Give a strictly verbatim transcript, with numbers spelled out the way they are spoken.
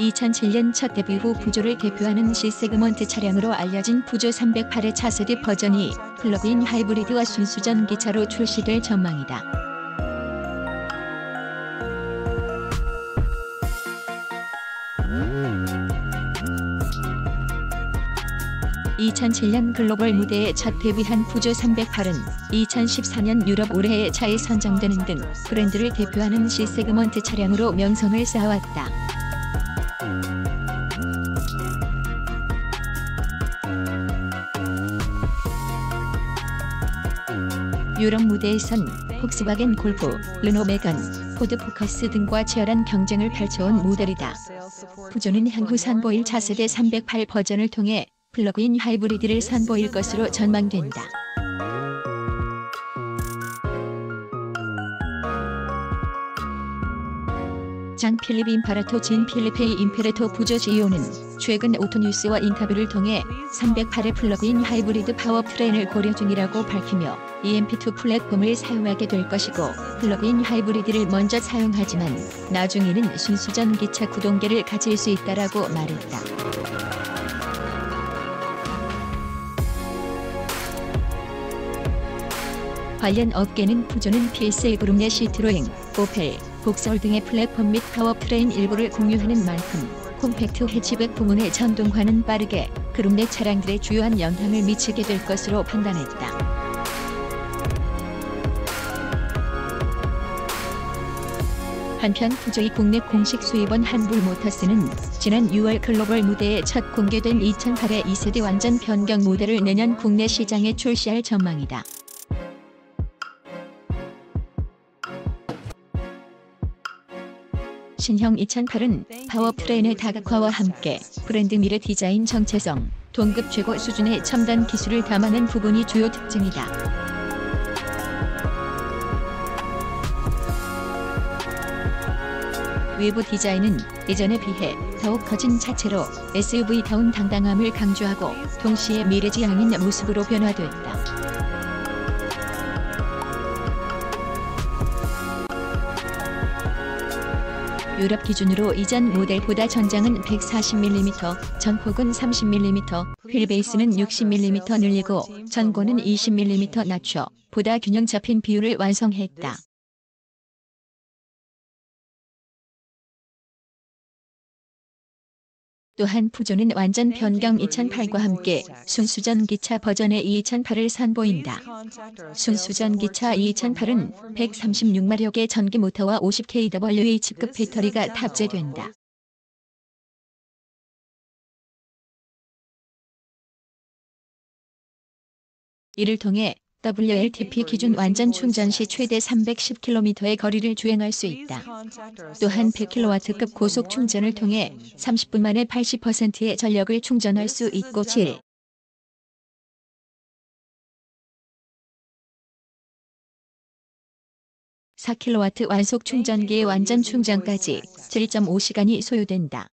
이천칠년 첫 데뷔 후 푸조를 대표하는 시세그먼트 차량으로 알려진 푸조 삼백팔의 차세대 버전이 플러그인 하이브리드와 순수전 기차로 출시될 전망이다. 이천칠년 글로벌 무대에 첫 데뷔한 푸조 삼백팔은 이천십사년 유럽 올해의 차에 선정되는 등 브랜드를 대표하는 C세그먼트 차량으로 명성을 쌓아왔다. 유럽 무대에선 폭스바겐 골프, 르노 메건, 포드포커스 등과 치열한 경쟁을 펼쳐온 모델이다. 푸조는 향후 선보일 차세대 삼백팔 버전을 통해 플러그인 하이브리드를 선보일 것으로 전망된다. 장 필리프 임파라토 진 필리페이 임파라토 푸조 씨이오는 최근 오토뉴스와 인터뷰를 통해 삼백팔의 플러그인 하이브리드 파워트레인을 고려 중이라고 밝히며 이엠피 투 플랫폼을 사용하게 될 것이고 플러그인 하이브리드를 먼저 사용하지만 나중에는 순수전 기차 구동계를 가질 수 있다라고 말했다. 관련 업계는 푸조는 피에스에이 그룹 내 시트로엥, 오펠, 복설 등의 플랫폼 및 파워트레인 일부를 공유하는 만큼 콤팩트 해치백 부문의 전동화는 빠르게 그룹 내 차량들의 주요한 영향을 미치게 될 것으로 판단했다. 한편 푸조의 국내 공식 수입원 한불모터스는 지난 유월 글로벌 무대에 첫 공개된 이천팔의 이세대 완전 변경 모델을 내년 국내 시장에 출시할 전망이다. 신형 이천팔은 파워트레인의 다각화와 함께 브랜드 미래 디자인 정체성, 동급 최고 수준의 첨단 기술을 담아낸 부분이 주요 특징이다. 외부 디자인은 예전에 비해 더욱 커진 차체로 에스유브이다운 당당함을 강조하고 동시에 미래지향인 모습으로 변화됐다. 유럽 기준으로 이전 모델보다 전장은 백사십 밀리미터, 전폭은 삼십 밀리미터, 휠베이스는 육십 밀리미터 늘리고 전고는 이십 밀리미터 낮춰 보다 균형 잡힌 비율을 완성했다. 또한 푸조는 완전 변경 이천팔과 함께 순수전 기차 버전의 이천팔을 선보인다. 순수전 기차 이천팔은 백삼십육 마력의 전기 모터와 오십 킬로와트급 배터리가 탑재된다. 이를 통해 더블유엘티피 기준 완전 충전 시 최대 삼백십 킬로미터의 거리를 주행할 수 있다. 또한 백 킬로와트급 고속 충전을 통해 삼십 분 만에 팔십 퍼센트의 전력을 충전할 수 있고 칠. 사 킬로와트 완속 충전기의 완전 충전까지 칠 점 오 시간이 소요된다.